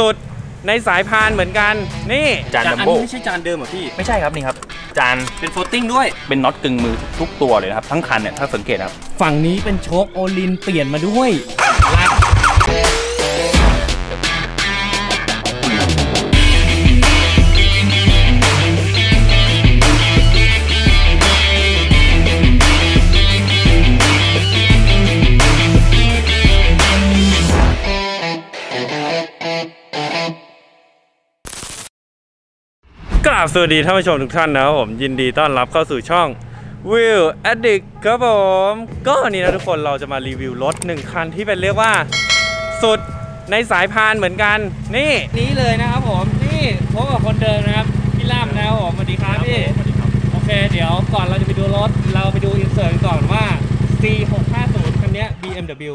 สุดในสายพานเหมือนกันนี่จานดัมโบไม่ใช่จานเดิมหรอพี่ไม่ใช่ครับนี่ครับจานเป็นโฟลติ้งด้วยเป็นน็อตกึ่งมือทุกตัวเลยนะครับทั้งคันเนี่ยถ้าสังเกตครับฝั่งนี้เป็นโชคโอลินเปลี่ยนมาด้วยสวัสดีท่านผู้ชมทุกท่านนะครับผมยินดีต้อนรับเข้าสู่ช่อง Wheel Addict ครับผมก็วันนี้นะทุกคนเราจะมารีวิวรถ1คันที่เป็นเรียกว่าสุดในสายพานเหมือนกันนี่เลยนะครับผมนี่พบกับคนเดิมนะครับพี่ล่ามนะครับผมสวัสดีครับพี่โอเคเดี๋ยวก่อนเราจะไปดูรถเราไปดูอินเสิร์ตก่อนว่า C650 คันนี้ BMW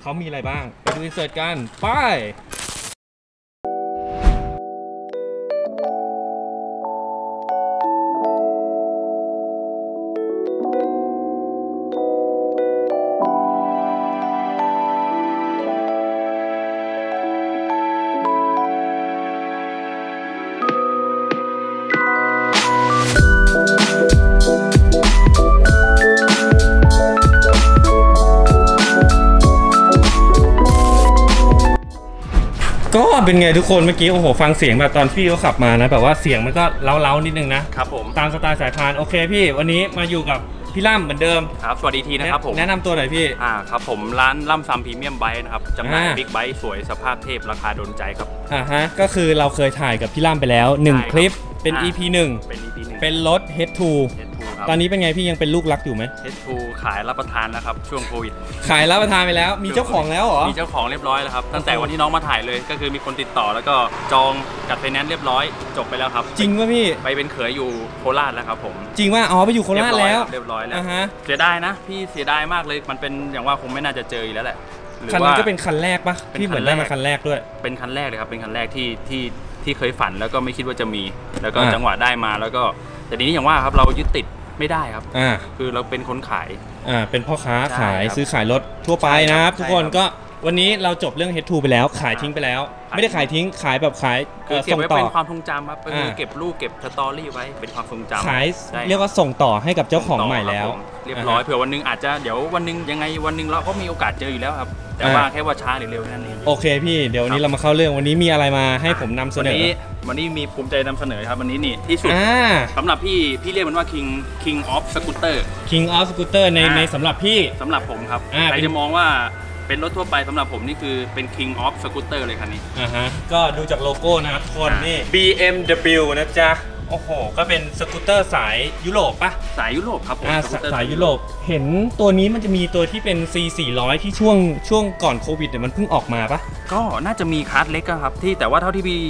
เขามีอะไรบ้างไปดูอินเสิร์ตกันไปก็เป็นไงทุกคนเมื่อกี้โอ้โหฟังเสียงแบบตอนพี่เขาขับมานะแบบว่าเสียงมันก็เล้านิดนึงนะครับผมตามสไตล์สายพานโอเคพี่วันนี้มาอยู่กับพี่ล่ำเหมือนเดิมครับสวัสดีทีนะครับผมแนะนำตัวหน่อยพี่ครับผมร้านล่ำซัมพรีเมียมไบค์นะครับจำหน่ายบิ๊กไบค์สวยสภาพเทพราคาโดนใจครับก็คือเราเคยถ่ายกับพี่ล่ำไปแล้ว1คลิปเป็น EP 1เป็นรถ H2 ตอนนี้เป็นไงพี่ยังเป็นลูกรักอยู่ไหม H2 ขายรับประทานแล้วครับช่วงโควิดขายรับประทานไปแล้วมีเจ้าของแล้วเหรอมีเจ้าของเรียบร้อยแล้วครับตั้งแต่วันที่น้องมาถ่ายเลยก็คือมีคนติดต่อแล้วก็จองจัดไฟแนนซ์เรียบร้อยจบไปแล้วครับจริงป่ะพี่ไปเป็นเขยอยู่โคราชแล้วครับผมจริงว่าอ๋อไปอยู่โคราชแล้วเรียบร้อยแล้วเสียดายนะพี่เสียดายมากเลยมันเป็นอย่างว่าคงไม่น่าจะเจออีกแล้วแหละคันนี้ก็เป็นคันแรกปะที่เหมือนได้มาคันแรกด้วยเป็นคันแรกเลยครับเป็นคันแรกที่เคยฝันแล้วก็ไม่คิดว่าจะมีแล้วก็จังหวะได้มาแล้วก็แต่ทีนี้อย่างว่าครับเรายึดติดไม่ได้ครับคือเราเป็นคนขายเป็นพ่อค้าขายซื้อขายรถทั่วไปนะครับทุกคนก็วันนี้เราจบเรื่อง H2 ไปแล้วขายทิ้งไปแล้วไม่ได้ขายทิ้งขายแบบขายเก็บไว้เป็นความทรงจำครับเก็บรูปเก็บสตอรี่ไว้เป็นความทรงจำขายเรียกว่าส่งต่อให้กับเจ้าของใหม่แล้วเรียบร้อยเผื่อวันนึงอาจจะเดี๋ยววันนึงยังไงวันนึงเราก็มีโอกาสเจออยู่แล้วครับแต่ว่าแค่ว่าช้าหรือเร็วนั่นเองโอเคพี่เดี๋ยววันนี้เรามาเข้าเรื่องวันนี้มีอะไรมาให้ผมนำเสนอวันนี้มีภูมิใจนำเสนอครับวันนี้นี่ที่สุดสำหรับพี่เรียกมันว่า King of Scooter King of Scooter ในสำหรับพี่สำหรับผมครับใครจะมองว่าเป็นรถทั่วไปสำหรับผมนี่คือเป็น King of Scooter เลยคันนี้ก็ดูจากโลโก้นะครับทุกคนนี่ BMW นะจ๊ะโอ้โหก็เป็นสกูตเตอร์สายยุโรปปะสายยุโรปครับผมสายยุโรปเห็นตัวนี้มันจะมีตัวที่เป็น C400 ที่ช่วงก่อนโควิดเนี่ยมันเพิ่งออกมาปะก็น่าจะมีคาร์ทเล็กครับที่แต่ว่าเท่าที่พี่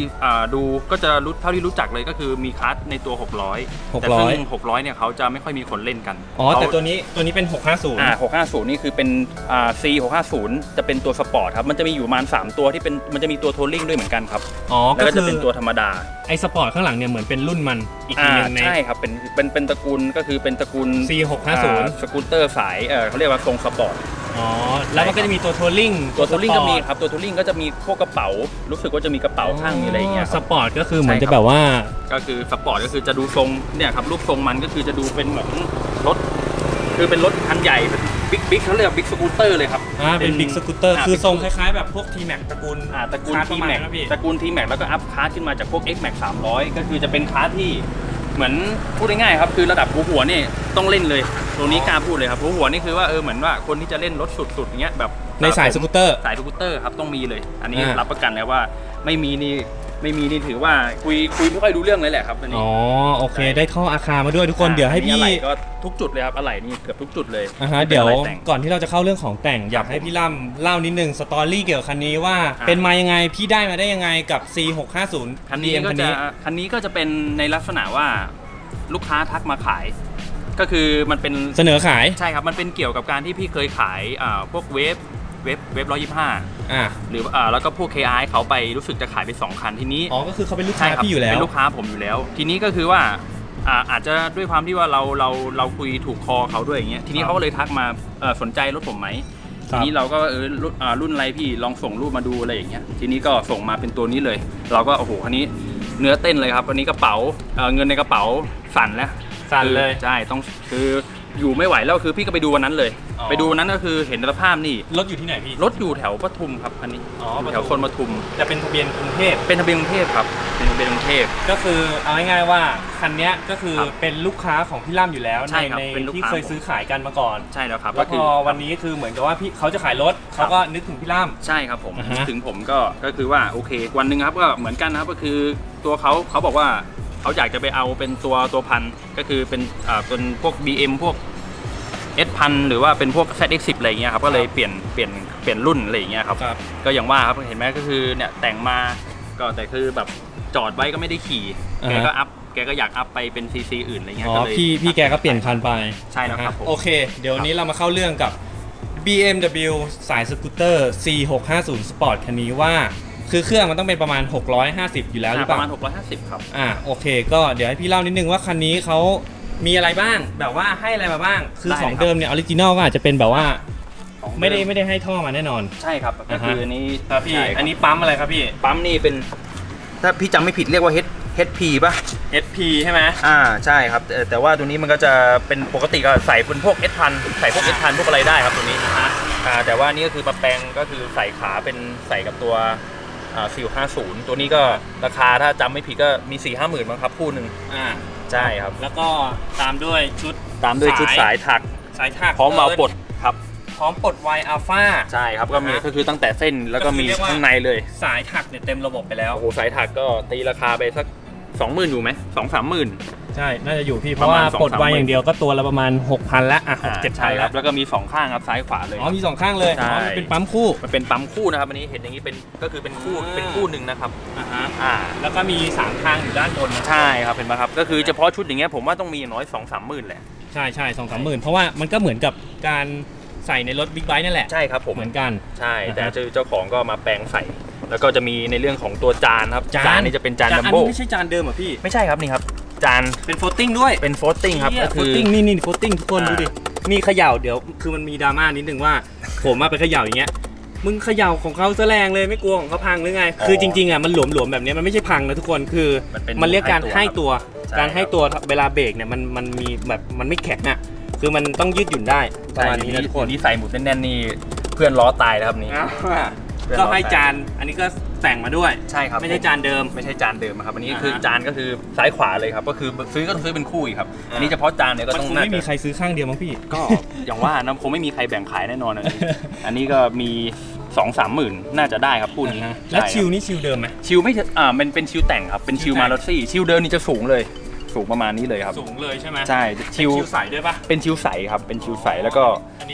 ดูก็จะรู้เท่าที่รู้จักเลยก็คือมีคาร์ทในตัว600แต่ซึ่ง600เนี่ยเขาจะไม่ค่อยมีคนเล่นกันอ๋อแต่ตัวนี้เป็น650650นี่คือเป็นC650จะเป็นตัวสปอร์ตครับมันจะมีอยู่ประมาณ3ตัวที่เป็นมันจะมีตัวทัวริงด้วยเหมือนกันครับอ๋อก็จะเป็นตัวธรรมดาไอสปอร์ตข้างหลังเนี่ยเหมือนเป็นรุ่นมันอีกทีนึงใช่ครับเป็นตระกูลก็คือเป็นตระกูล C650 สกูตเตอร์สายเขาเรียกว่าทรงสปอร์ตอ๋อแล้วมันก็จะมีตัวทัวริงก็มีครับตัวทัวริงก็จะมีพวกกระเป๋ารู้สึกว่าจะมีกระเป๋าข้างมีอะไรอย่างเงี้ยสปอร์ตก็คือเหมือนจะแบบว่าก็คือสปอร์ตก็คือจะดูทรงเนี่ยครับรูปทรงมันก็คือจะดูเป็นเหมือนรถคือเป็นรถคันใหญ่บิ๊กเขาเรียกว่าบิ๊กสกูตเตอร์เลยครับเป็นบิ๊กสกูตเตอร์คือทรงคล้ายๆแบบพวก T-Max ตระกูล T-Max แล้วก็อัพคาร์ทขึ้นมาจากพวก X-Max 300ก็คือจะเป็นคาร์ทที่เหมือนพูดง่ายๆครับคือระดับหัวนี่ต้องเล่นเลยตรงนี้กล้าพูดเลยครับหัวนี่คือว่าเหมือนว่าคนที่จะเล่นรถสุดๆอย่างเงี้ยแบบในสายสกูตเตอร์ครับต้องมีเลยอันนี้รับประกันเลยว่าไม่มีนี่ถือว่าคุยไม่ค่อยรู้เรื่องเลยแหละครับอันนี้อ๋อโอเคได้ท่ออาคามาด้วยทุกคนเดี๋ยวให้พี่อะไรก็ทุกจุดเลยครับอะไรนี่เกือบทุกจุดเลยเดี๋ยวก่อนที่เราจะเข้าเรื่องของแต่งอยากให้พี่ล่ำเล่านิดนึงสตอรี่เกี่ยวกับคันนี้ว่าเป็นมายังไงพี่ได้มาได้ยังไงกับ C650 คันนี้ก็จะเป็นในลักษณะว่าลูกค้าทักมาขายก็คือมันเป็นเสนอขายใช่ครับมันเป็นเกี่ยวกับการที่พี่เคยขายพวกเว็บ125หรือแล้วก็พวก KI เขาไปรู้สึกจะขายไป2คันทีนี้อ๋อก็คือเขาเป็นลูกค้าพี่อยู่แล้วเป็นลูกค้าผมอยู่แล้วทีนี้ก็คือว่าอาจจะด้วยความที่ว่าเราคุยถูกคอเขาด้วยอย่างเงี้ยทีนี้เขาก็เลยทักมาสนใจรถผมไหม ทีนี้เราก็รุ่นอะไรพี่ลองส่งรูปมาดูอะไรอย่างเงี้ยทีนี้ก็ส่งมาเป็นตัวนี้เลยเราก็โอ้โหคันนี้เนื้อเต้นเลยครับอันนี้กระเป๋าเงินในกระเป๋าสั่นแล้วสั่นเลยใช่ต้องคืออยู่ไม่ไหวแล้วคือพี่ก็ไปดูวันนั้นเลยไปดูวันนั้นก็คือเห็นสภาพนี่รถอยู่ที่ไหนพี่รถอยู่แถวปทุมครับอันนี้แถวโซนปทุมจะเป็นทะเบียนกรุงเทพเป็นทะเบียนกรุงเทพครับเป็นทะเบียนกรุงเทพก็คือเอาง่ายๆว่าคันนี้ก็คือเป็นลูกค้าของพี่ล่ำอยู่แล้วในที่เคยซื้อขายกันมาก่อนใช่แล้วครับแล้วพอวันนี้คือเหมือนกับว่าพี่เขาจะขายรถเขาก็นึกถึงพี่ล่ำใช่ครับผมถึงผมก็คือว่าโอเควันนึงครับก็เหมือนกันนะครับก็คือตัวเขาบอกว่าเขาอยากจะไปเอาเป็นตัวพันก็คือเป็นพวก BM พวก S1000 หรือว่าเป็นพวก ZX10 อะไรเงี้ยครับก็เลยเปลี่ยนรุ่นอะไรเงี้ยครับก็อย่างว่าครับเห็นไหมก็คือเนี่ยแต่งมาก็แต่คือแบบจอดไว้ก็ไม่ได้ขี่แกก็อัพแกก็อยากอัพไปเป็นซีซีอื่นอะไรเงี้ยก็เลยพี่แกก็เปลี่ยนคันไปใช่แล้วครับโอเคเดี๋ยวนี้เรามาเข้าเรื่องกับ BMW สายสกูตเตอร์ C650 Sport คันนี้ว่าคือเครื่องมันต้องเป็นประมาณ650อยู่แล้วหรือเปล่าประมาณ650ครับโอเคก็เดี๋ยวให้พี่เล่านิดนึงว่าคันนี้เขามีอะไรบ้างแบบว่าให้อะไรมาบ้างคือของเดิมเนี่ยออริจินอลก็อาจจะเป็นแบบว่าไม่ได้ให้ท่อมาแน่นอนใช่ครับก็คืออันนี้ครับพี่อันนี้ปั๊มอะไรครับพี่ปั๊มนี่เป็นถ้าพี่จำไม่ผิดเรียกว่า HP ป่ะ HP ใช่ไหมใช่ครับแต่ว่าตัวนี้มันก็จะเป็นปกติก็ใส่เป็นพวก S1000 ใส่พวก S1000 พวกอะไรได้ครับตัวนี้แต่ว่านี่ก็คือมาแปลงก็คือใส่ขาเป็นใส่กับตัว450ตัวนี้ก็ราคาถ้าจำไม่ผิดก็มี40-50,000มั้งครับคู่หนึ่งใช่ครับแล้วก็ตามด้วยชุดสายถักพร้อมมาปลดครับพร้อมปลดไวอัลฟาใช่ครับก็มีก็คือตั้งแต่เส้นแล้วก็มีข้างในเลยสายถักเนี่ยเต็มระบบไปแล้วโอ้สายถักก็ตีราคาไปสัก 20,000 อยู่ไหม 2-30,000ใช่น่าจะอยู่พี่เพราะว่าปลดไวอย่างเดียวก็ตัวละประมาณ 6,000 ละ6-7,000แล้วแล้วก็มี2ข้างครับซ้ายขวาเลยอ๋อมี2ข้างเลยอ๋อเป็นปั๊มคู่มันเป็นปั๊มคู่นะครับอันนี้เห็นอย่างนี้เป็นก็คือเป็นคู่หนึ่งนะครับแล้วก็มี3ข้างอยู่ด้านบนใช่ครับเห็นไหมครับก็คือเฉพาะชุดอย่างเงี้ยผมว่าต้องมีน้อย 2-30,000แหละใช่ใช่ 2-30,000เพราะว่ามันก็เหมือนกับการใส่ในรถบิ๊กไบค์นั่นแหละใช่ครับผมเหมือนกันใช่แต่เจ้าของก็มาแปลงใส่แล้วก็จะมีในเรื่องของตัวจานครับจานนี่จะเป็นจานดัมโบ้ไม่ใช่จานเดิมเหรอพี่ไม่ใช่ครับนี่ครับจานเป็นโฟลติ้งด้วยเป็นโฟลติ้งครับโฟลติ้งนี่โฟลติ้งทุกคนดูดิมีเขย่าเดี๋ยวคือมันมีดราม่านิดนึงว่าผมมาไปเขย่าอย่างเงี้ยมึงเขย่าของเขาแสลงเลยไม่กลัวของเขาพังหรือไงคือจริงๆอ่ะมันหลวมแบบนี้มันไม่ใช่พังนะทุกคนคือมันเรียกการให้ตัวเวลาเบรกเนี่ยมันมีแบบมันไม่แข็งอ่ะคือมันต้องยืดหยุ่นได้ประมาณนี้นะทุกคนที่ใส่หมุดแน่นๆนี่เพื่อนล้อตายแล้วครับนี่ก็ให้จานอันนี้ก็แต่งมาด้วยใช่ครับไม่ใช่จานเดิมไม่ใช่จานเดิมครับอันนี้คือจานก็คือซ้ายขวาเลยครับก็คือซื้อก็ซื้อเป็นคู่อีกครับอันนี้เฉพาะจานเนี่ยก็ต้องไม่มีใครซื้อข้างเดียวมั้งพี่ก็อย่างว่านะคงไม่มีใครแบ่งขายแน่นอนอันนี้ก็มี 2-30,000น่าจะได้ครับคู่นี้แล้วชิลนี่ชิลเดิมไหมชิลไม่เป็นชิลแต่งครับเป็นชิลมาลอซี่ชิลเดิมนี่จะสูงเลยสูงประมาณนี้เลยครับสูงเลยใช่ไหมใช่ชิลใสด้วยปะเป็นชิลใสครับเป็นชิลใสแล้วก็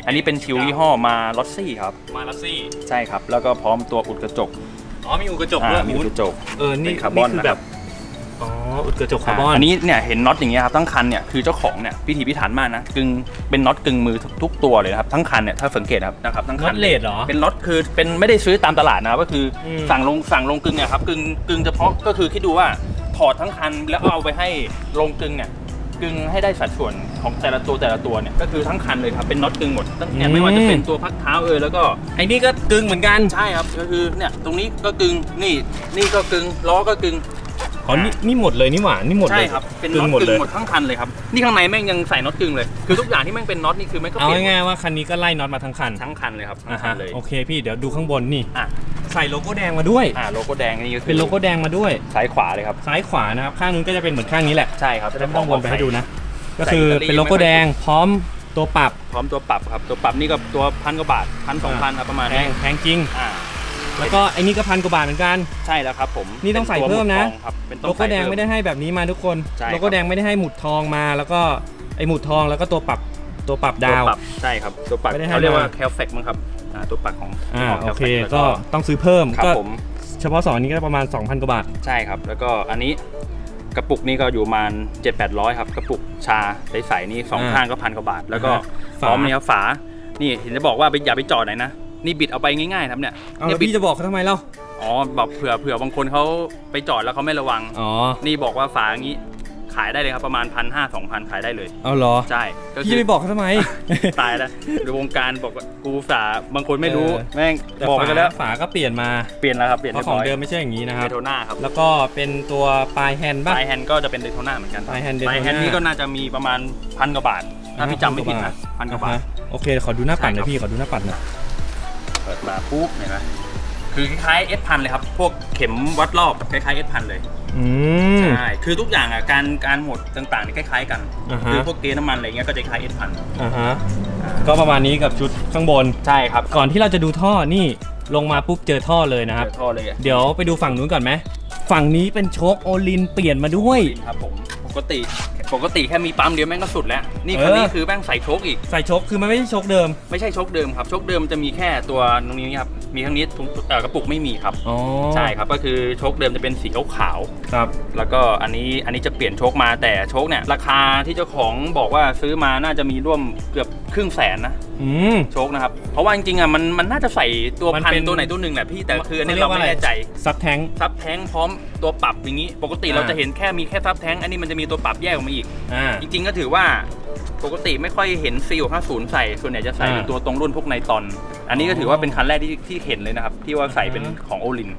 อันนี้เป็นชิลยี่ห้อมาลอซี่ครับมาลอซี่ใช่ครับแล้วก็พร้อมตัวอุดกระจกอ๋อมีอุดกระจกด้วยมีอุดกระจกนี่คาร์บอนแบบอ๋ออุดกระจกคาร์บอนอันนี้เนี่ยเห็นน็อตอย่างเงี้ยครับทั้งคันเนี่ยคือเจ้าของเนี่ยพิถีพิถันมากนะกึ่งเป็นน็อตกึ่งมือทุกตัวเลยครับทั้งคันเนี่ยถ้าสังเกตครับนะครับทั้งคันเลดเหรอเป็นน็อตคือเป็นไม่ได้ซื้อตามตลาดนะก็คือสั่งลงกึ่งเนี่ยครับกึ่งเฉพาะก็คือคิดดูว่าถอดทั้งคันแล้วเอาไปให้ลงกึ่งเนี่ยกึ่งให้ได้สัดส่วนของแต่ละตัวเนี่ยก็คือทั้งคันเลยครับเป็นน็อตกึ่งหมดตั้งแต่ไม่ว่าจะเป็นตัวพักเท้าแล้วก็ไอ้นี่ก็กึ่งเหมือนกันใช่ครับก็คือเนี่ยตรงนี้ก็กึ่งนี่ก็กึ่งล้อก็กึ่งอ๋อนี่หมดเลยนี่หว่านี่หมดเลยใช่ครับเป็นน็อตกึ่งหมดทั้งคันเลยครับนี่ข้างในแม่งยังใส่น็อตกึ่งเลยคือทุกอย่างที่แม่งเป็นน็อตนี่คือแม่งก็เอาง่ายๆว่าคันนี้ก็ไล่น็อตมาทั้งคันเลยครับเลยโอเคพี่เดี๋ยวดูข้างบนนี่ใส่โลโก้แดงมาด้วยโลโก้แดงนี่เป็นโลโก้แดงมาด้วยซ้ายขวาเลยครับซ้ายขวานะครับข้างนู้นก็จะเป็นเหมือนข้างนี้แหละใช่ครับจะได้ต้องวนไปให้ดูนะก็คือเป็นโลโก้แดงพร้อมตัวปรับครับตัวปรับนี่ก็ตัว1,000 กว่าบาท 1,000-2,000ประมาณนี้แพงจริงแล้วก็ไอ้นี่ก็1,000 กว่าบาทเหมือนกันใช่แล้วครับผมนี่ต้องใส่เพิ่มนะโลโก้แดงไม่ได้ให้แบบนี้มาทุกคนโลโก้แดงไม่ได้ให้หมุดทองมาแล้วก็ไอ้หมุดทองแล้วก็ตัวปรับดาวใช่ครับตัวปรับเขาเรียกว่าแคลเฟกมั้งครับตัวปรับของโอเคก็ต้องซื้อเพิ่มครับผมเฉพาะ2อันนี้ก็ประมาณ 2,000 กว่าบาทใช่ครับแล้วก็อันนี้กระปุกนี่ก็อยู่ประมาณ 700-800 ครับกระปุกชาใสๆนี่2ข้างก็1,000 กว่าบาทแล้วก็พร้อมนี่ครับฝานี่เห็นจะบอกว่าอย่าไปจอดไหนนะนี่บิดเอาไปง่ายๆครับเนี่ยเนี่ยพี่จะบอกเขาทำไมเล่าอ๋อแบบเผื่อบางคนเขาไปจอดแล้วเขาไม่ระวังนี่บอกว่าฝาอย่างนี้ ขายได้เลยครับประมาณ 1,500-2,000 ขายได้เลยเอาเหรอใช่พี่ไปบอกเขาทำไมตายแล้วในวงการบอกกูสาบางคนไม่รู้แม่งบอกไปแล้วฝาก็เปลี่ยนมาเปลี่ยนแล้วครับเปลี่ยนของเดิมไม่ใช่อย่างนี้นะครับเดโทน่าครับแล้วก็เป็นตัวปลายแฮนด์บ้างปลายแฮนด์ก็จะเป็นเดโทน่าเหมือนกันปลายแฮนด์นี่ก็น่าจะมีประมาณ1,000 กว่าบาทถ้าพี่จำไม่ผิดนะ1,000 กว่าบาทโอเคขอดูหน้าปัดหน่อยพี่ขอดูหน้าปัดหน่อยเปิดมาปุ๊บเห็นไหมคือคล้ายๆ S1000 เลยครับพวกเข็มวัดรอบคล้ายๆ S1000 เลยใช่คือทุกอย่างอ่ะการหมดต่างๆนี่คล้ายๆกันคือพวกเกน้ำมันอะไรเงี้ยก็จะคล้าย S1000 ก็ประมาณนี้กับชุดข้างบนใช่ครับก่อนที่เราจะดูท่อนี่ลงมาปุ๊บเจอท่อเลยนะครับท่อเลยเดี๋ยวไปดูฝั่งนู้นก่อนไหมฝั่งนี้เป็นโชคโอลินเปลี่ยนมาด้วยครับผมปกติแค่มีปั๊มเดียวแม่งก็สุดแล้วนี่คันนี้คือแม่งใส่โชคอีกใส่โชคคือมันไม่ใช่โชคเดิมไม่ใช่โชคเดิมครับโชคเดิมจะมีแค่ตัวตรงนี้ครับมีทั้งนี้กระปุกไม่มีครับใช่ครับก็คือโชคเดิมจะเป็นสีขาวครับแล้วก็อันนี้จะเปลี่ยนโชคมาแต่โชคเนี่ยราคาที่เจ้าของบอกว่าซื้อมาน่าจะมีร่วมเกือบ1,000,000นะโชคนะครับเพราะว่าจริงๆอ่ะมันน่าจะใส่ตัวพันตัวไหนตัวหนึ่งแหละพี่แต่คืออันนี้เราไม่แน่ใจซับแท้งพร้อมตัวปรับอย่างนี้ปกติเราจะเห็นแค่มีแค่ซับแท้งอันนี้มันจะมีตัวปรับแยกออกมาอีกจริงๆก็ถือว่าปกติไม่ค่อยเห็นC650ใส่ส่วนใหญ่จะใส่เป็นตัวตรงรุ่นพวกไนตอนอันนี้ก็ถือว่าเป็นคันแรกที่เห็นเลยนะครับที่ว่าใส่เป็นของโอลิน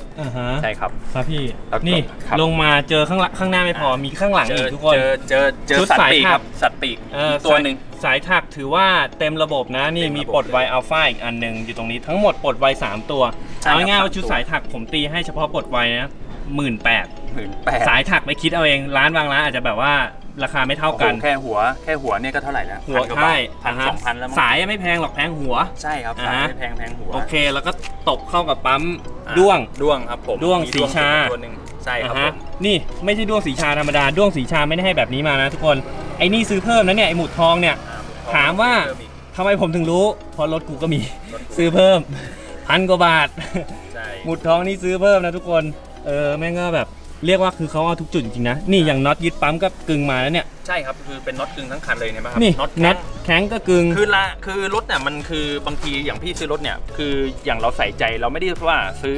ใช่ครับครับพี่นี่ลงมาเจอข้างหน้าไม่พอมีข้างหลังอีกทุกคนเจอสัตว์ปีกครับสัตว์ปีกตัวหนึ่งสายถักถือว่าเต็มระบบนะนี่มีปลดไวอัลฟาอีกอันหนึ่งอยู่ตรงนี้ทั้งหมดปลดไว3 ตัวเอาง่ายว่าชุดสายถักผมตีให้เฉพาะปลดไวนะ18,000สายถักไปคิดเอาเองร้านบางร้านอาจจะแบบว่าราคาไม่เท่ากันแค่หัวเนี่ยก็เท่าไหร่นะหัวใช่1,000-2,000แล้วสายไม่แพงหรอกแพงหัวใช่ครับสายไม่แพงหัวโอเคแล้วก็ตบเข้ากับปั๊มด้วงครับผมด้วงสีชาใช่ครับนี่ไม่ใช่ด้วงสีชาธรรมดาด้วงสีชาไม่ได้ให้แบบนี้มานะทุกคนไอ้นี่ซื้อเพิ่มนะเนี่ยไอ้หมุดทองเนี่ยถามว่าทำไมผมถึงรู้เพราะรถกูก็มีซื้อเพิ่ม1,000 กว่าบาทหมุดทองนี่ซื้อเพิ่มนะทุกคนแม่งก็แบบเรียกว่าคือเขาเอาทุกจุดจริงๆนะนี่อย่างน็อตยึดปั๊มก็กึ่งมาแล้วเนี่ยใช่ครับคือเป็นน็อตกึ่งทั้งคันเลยเนี่ยครับนี่น็อตแข็งก็กึ่งคือรถเนี่ยมันคือบางทีอย่างพี่ซื้อรถเนี่ยคืออย่างเราใส่ใจเราไม่ได้ว่าซื้อ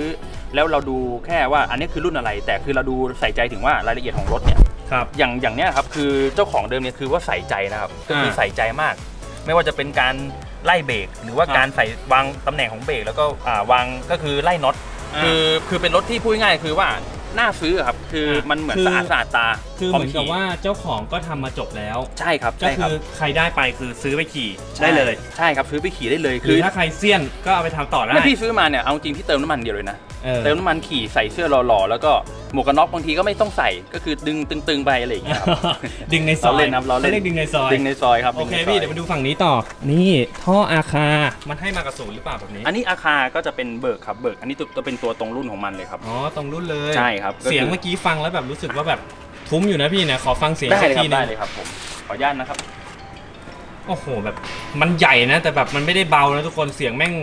แล้วเราดูแค่ว่าอันนี้คือรุ่นอะไรแต่คือเราดูใส่ใจถึงว่ารายละเอียดของรถเนี่ยครับอย่างเนี้ยครับคือเจ้าของเดิมเนี่ยคือว่าใส่ใจนะครับก็คือใส่ใจมากไม่ว่าจะเป็นการไล่เบรกหรือว่าการใส่วางตำแหน่งของเบรกแล้วก็วางก็คือไล่น็อตคือเป็นรถที่พูดง่ายคือว่าน่าซื้อครับคือมันเหมือนสะอาดตาคือเหมือนกับว่าเจ้าของก็ทำมาจบแล้วใช่ครับก็คือใครได้ไปคือซื้อไปขี่ได้เลยใช่ครับซื้อไปขี่ได้เลยคือถ้าใครเซียนก็เอาไปทำต่อได้พี่ซื้อมาเนี่ยเอาจริงพี่เติมน้ำมันเดียวเลยนะเติมน้ำมันขี่ใส่เสื้อหล่อๆแล้วก็หมวกกันน็อกบางทีก็ไม่ต้องใส่ก็คือดึงตึงๆไปอะไรอย่างเงี้ยครับดึงในซอยเล่นครับเราเล่นดึงในซอยครับโอเคพี่เดี๋ยวมาดูฝั่งนี้ต่อนี่ท่ออาคามันให้มากับศูนย์หรือเปล่าแบบนี้อันนี้อาคาก็จะเป็นเบิกครับเบิกอันนี้จะเป็นตัวตรงรุ่นของมันเลยครับอ๋อตรงรุ่นเลยใช่ครับเสียงเมื่อกี้ฟังแล้วแบบรู้สึกว่าแบบทุ้มอยู่นะพี่นะขอฟังเสียงสักทีนึงได้เลยครับผมขออนุญาตนะครับโอ้โหแบบมันใหญ่นะแต่แบบมันไม่ได้เบานะทุกคนเสียงแม่ง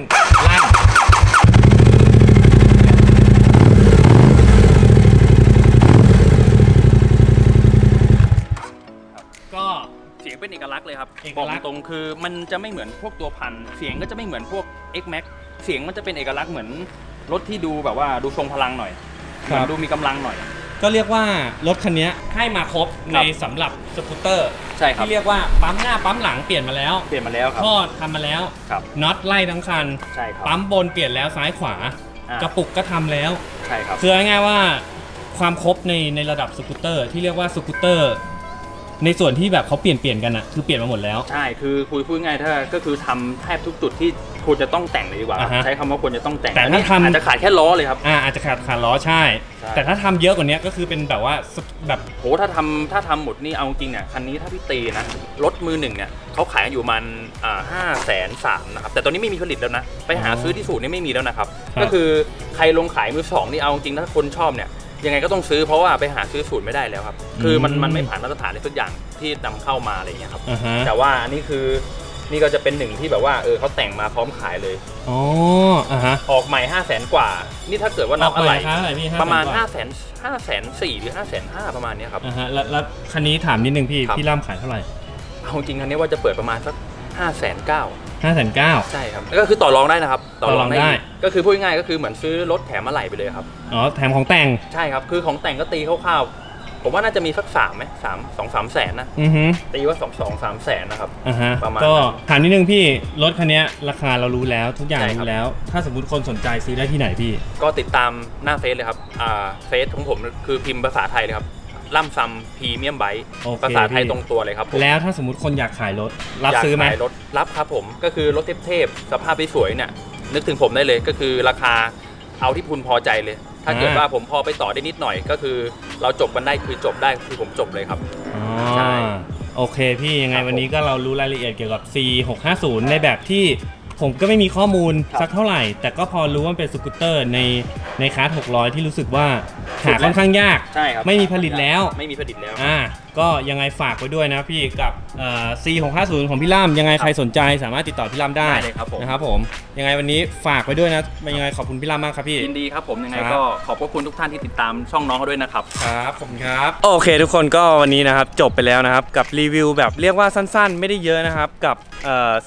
ลั่นเป็นเอกลักษณ์เลยครับบอกตรงคือมันจะไม่เหมือนพวกตัวพันเสียงก็จะไม่เหมือนพวก X-Max เสียงมันจะเป็นเอกลักษณ์เหมือนรถที่ดูแบบว่าดูทรงพลังหน่อยดูมีกำลังหน่อยก็เรียกว่ารถคันนี้ให้มาครบในสำหรับสกูตเตอร์ใช่ครับที่เรียกว่าปั๊มหน้าปั๊มหลังเปลี่ยนมาแล้วครับท่อทำมาแล้วน็อตไล่ทั้งคันใช่ครับปั๊มบนเปลี่ยนแล้วซ้ายขวากระปุกก็ทำแล้วใช่ครับคือง่ายๆว่าความครบในระดับสกูตเตอร์ที่เรียกว่าสกูตเตอร์ในส่วนที่แบบเขาเปลี่ยนกันอะคือเปลี่ยนมาหมดแล้วใช่คือคุยพูดง่ายถ้าก็คือทำแทบทุกจุดที่ควรจะต้องแต่งเลยดีกว่าใช้คำว่าควรจะต้องแต่งแต่ถ้าทำอาจจะขาดแค่ล้อเลยครับอาจจะขาดล้อใช่แต่ถ้าทำเยอะกว่านี้ก็คือเป็นแบบว่าแบบโหถ้าทำหมดนี่เอาจริงเนี่ยคันนี้ถ้าพี่ตีนะรถมือหนึ่งเนี่ยเขาขายอยู่มัน530,000นะครับแต่ตอนนี้ไม่มีผลิตแล้วนะไปหาซื้อที่ศูนย์นี่ไม่มีแล้วนะครับก็คือใครลงขายมือสองนี่เอาจริงถ้าคนชอบเนี่ยยังไงก็ต้องซื้อเพราะว่าไปหาซื้อสูตรไม่ได้แล้วครับคือมันไม่ผ่านมาตรฐานในทุกอย่างที่นำเข้ามาอะไรอย่างเงี้ยครับแต่ว่าอันนี้คือนี่ก็จะเป็นหนึ่งที่แบบว่าเขาแต่งมาพร้อมขายเลยอ๋อออกใหม่500,000 กว่านี่ถ้าเกิดว่านับอะไรประมาณ540,000หรือ550,000ประมาณนี้ครับแล้วคันนี้ถามนิดนึงพี่ล่ำขายเท่าไหร่เอาจริงคันนี้ว่าจะเปิดประมาณสัก590,000590,000ใช่ครับก็คือต่อรองได้นะครับต่อรองได้ก็คือพูดง่ายก็คือเหมือนซื้อรถแถมอะไหล่ไปเลยครับอ๋อแถมของแต่งใช่ครับคือของแต่งก็ตีคร่าวๆ ผมว่าน่าจะมีสัก3ไหม2-3 แสนนะตีว่า2-3 แสนนะครับประมาณก็ถามนิดนึงพี่รถคันนี้ราคาเรารู้แล้วทุกอย่างรู้แล้วถ้าสมมติคนสนใจซื้อได้ที่ไหนพี่ก็ติดตามหน้าเฟซเลยครับเฟซของผมคือพิมพ์ภาษาไทยเลยครับล่ำซำพรีเมียมไบค์ภาษาไทยตรงตัวเลยครับแล้วถ้าสมมติคนอยากขายรถรับซื้อไหมรถรับครับผมก็คือรถเทพๆสภาพสวยเนี่ยนึกถึงผมได้เลยก็คือราคาเอาที่คุณพอใจเลยถ้าเกิดว่าผมพอไปต่อได้นิดหน่อยก็คือเราจบกันได้คือจบได้คือผมจบเลยครับใช่โอเคพี่ยังไงวันนี้ก็เรารู้รายละเอียดเกี่ยวกับ C650 ในแบบที่ผมก็ไม่มีข้อมูลสักเท่าไหร่แต่ก็พอรู้ว่าเป็นสกูตเตอร์ในคลาส600ที่รู้สึกว่าหาค่อนข้างยากใช่ครับไม่มีผลิตแล้วก็ยังไงฝากไว้ด้วยนะพี่กับ C650 ของพี่ล่ำยังไงใครสนใจสามารถติดต่อพี่ล่ำได้นะครับผมยังไงวันนี้ฝากไว้ด้วยนะยังไงขอบคุณพี่ล่ำมากครับพี่ยินดีครับผมยังไงก็ขอบคุณทุกท่านที่ติดตามช่องน้องเขาด้วยนะครับครับผมครับโอเคทุกคนก็วันนี้นะครับจบไปแล้วนะครับกับรีวิวแบบเรียกว่าสั้นๆไม่ได้เยอะนะครับกับ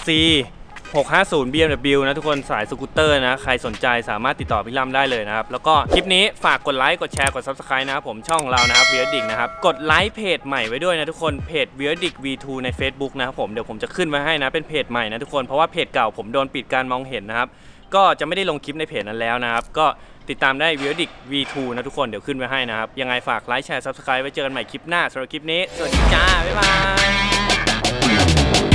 C650 BMW นะทุกคนสายสกูตเตอร์นะใครสนใจสามารถติดต่อพี่ล่ำได้เลยนะครับแล้วก็คลิปนี้ฝากกดไลค์กดแชร์กด Subscribe นะครับผมช่องเรานะครับ Wheel Addict นะครับกดไลค์เพจใหม่ไว้ด้วยนะทุกคนเพจ Wheel Addict V2 ใน Facebook นะครับผมเดี๋ยวผมจะขึ้นมาให้นะเป็นเพจใหม่นะทุกคนเพราะว่าเพจเก่าผมโดนปิดการมองเห็นนะครับก็จะไม่ได้ลงคลิปในเพจนั้นแล้วนะครับก็ติดตามได้ Wheel Addict V2 นะทุกคนเดี๋ยวขึ้นมาให้นะครับยังไงฝากไลค์แชร์ Subscribe ไว้เจอกันใหม่คลิปหน้าสำหรับคลิปนี้สวัสดีจ้าบ๊ายบาย